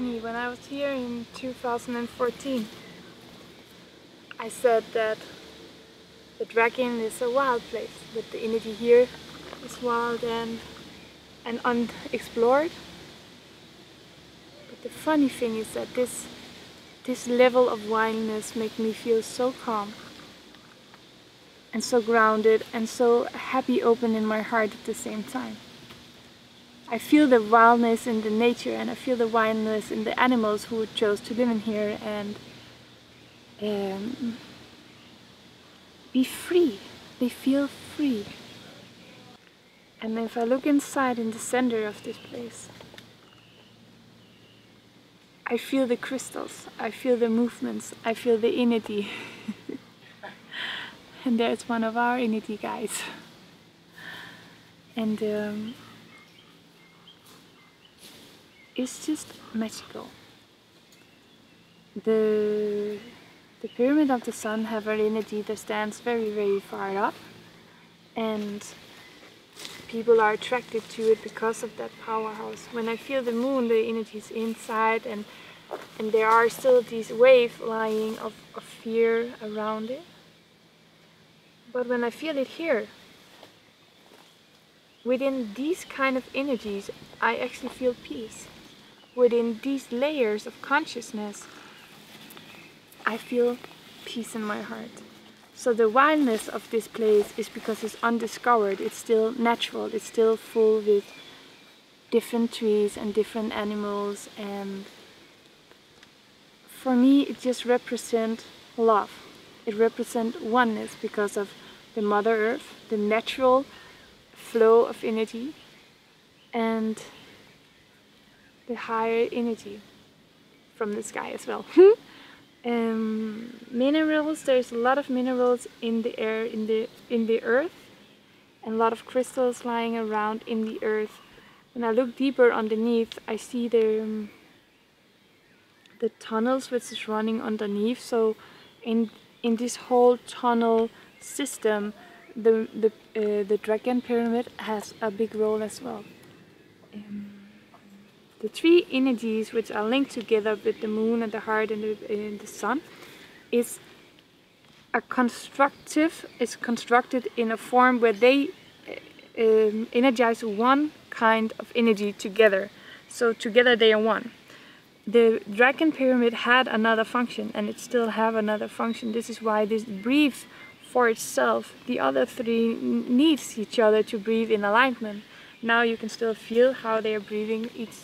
funny. When I was here in 2014, I said that the dragon is a wild place, but the energy here is wild and unexplored. But the funny thing is that this level of wildness makes me feel so calm and so grounded and so happy, open in my heart at the same time. I feel the wildness in the nature, and I feel the wildness in the animals who chose to live in here and be free. They feel free. And if I look inside in the center of this place, I feel the crystals, I feel the movements, I feel the initi. And there's one of our initi guys. And it's just magical. The Pyramid of the Sun have an energy that stands very, very far up, and people are attracted to it because of that powerhouse. When I feel the moon, the energy is inside, and there are still these waves lying of fear around it. But when I feel it here, within these kind of energies, I actually feel peace. Within these layers of consciousness, I feel peace in my heart. So the wildness of this place is because it's undiscovered, it's still natural, it's still full with different trees and different animals, and for me it just represents love. It represents oneness because of the Mother Earth, the natural flow of energy and the higher energy from the sky as well. Minerals, there's a lot of minerals in the air, in the earth, and a lot of crystals lying around in the earth. When I look deeper underneath, I see the tunnels which is running underneath. So in this whole tunnel system, the dragon pyramid has a big role as well. The three energies which are linked together with the moon and the heart and the sun is constructed in a form where they energize one kind of energy together. So together they are one. The dragon pyramid had another function, and it still have another function. This is why this breathes for itself. The other three needs each other to breathe in alignment. Now you can still feel how they are breathing each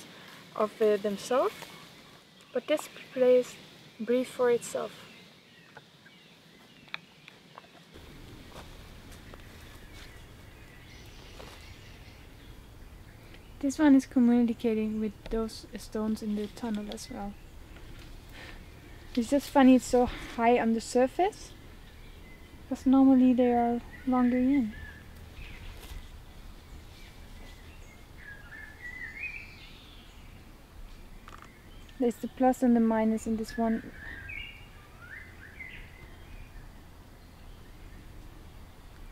of themselves, but this place breathes for itself. This one is communicating with those stones in the tunnel as well. It's just funny, it's so high on the surface, because normally they are longer in. There's the plus and the minus in this one.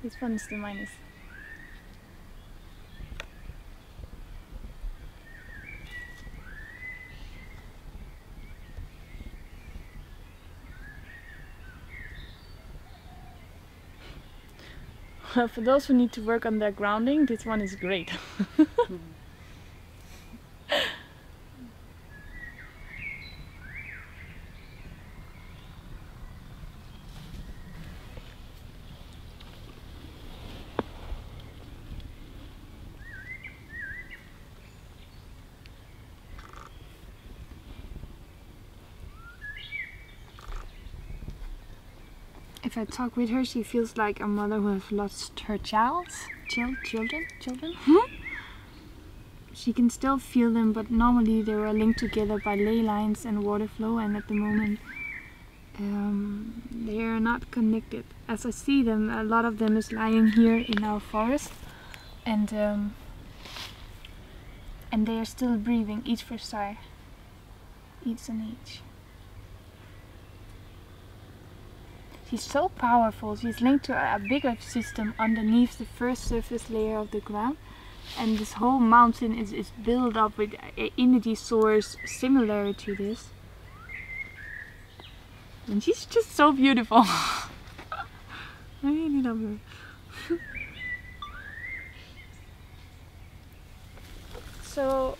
This one is the minus. Well, for those who need to work on their grounding, this one is great. If I talk with her, she feels like a mother who has lost her children. She can still feel them, but normally they were linked together by ley lines and water flow, and at the moment they are not connected. As I see them, a lot of them is lying here in our forest, and they are still breathing, each for side, each and each. She's so powerful, she's linked to a bigger system underneath the first surface layer of the ground, And this whole mountain is built up with an energy source similar to this. And she's just so beautiful. I really love her. So,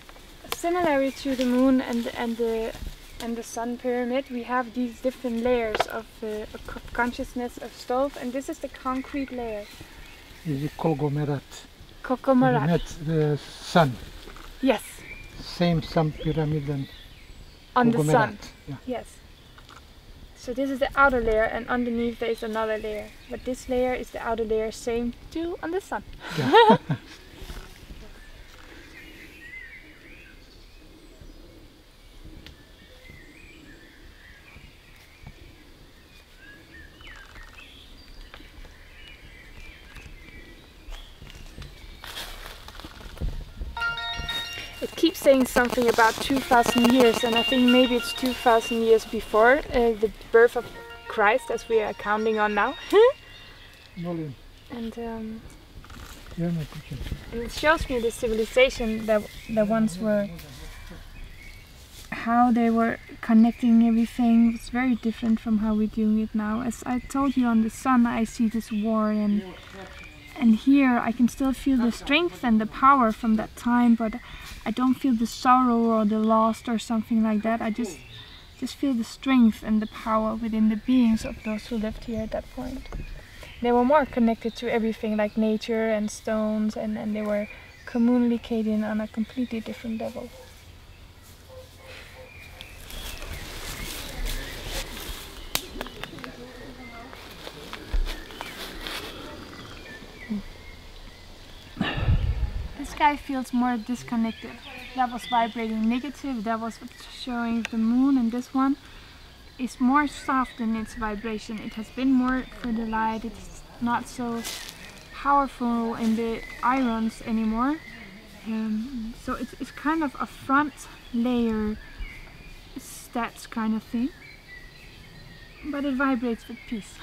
similarly to the moon and the sun pyramid, we have these different layers of consciousness, of stove, and this is the concrete layer. This is Kogomarat. Kogomarat. That's the sun. Yes. Same sun pyramid and on Kogomarat. The sun. Yeah. Yes. So this is the outer layer, and underneath there is another layer. But this layer is the outer layer, same to on the sun. Yeah. It keeps saying something about 2,000 years, and I think maybe it's 2,000 years before the birth of Christ, as we are counting on now. And it shows me the civilization that once were, how they were connecting everything. It's very different from how we're doing it now. As I told you, on the sun I see this war, and here I can still feel the strength and the power from that time, but I don't feel the sorrow or the loss or something like that. I just feel the strength and the power within the beings of those who lived here at that point. They were more connected to everything, like nature and stones, and they were communicating on a completely different level. This guy feels more disconnected. That was vibrating negative, that was showing the moon, and this one is more soft in its vibration. It has been more for the light, it's not so powerful in the irons anymore. So it's kind of a front layer stats kind of thing, but it vibrates with peace.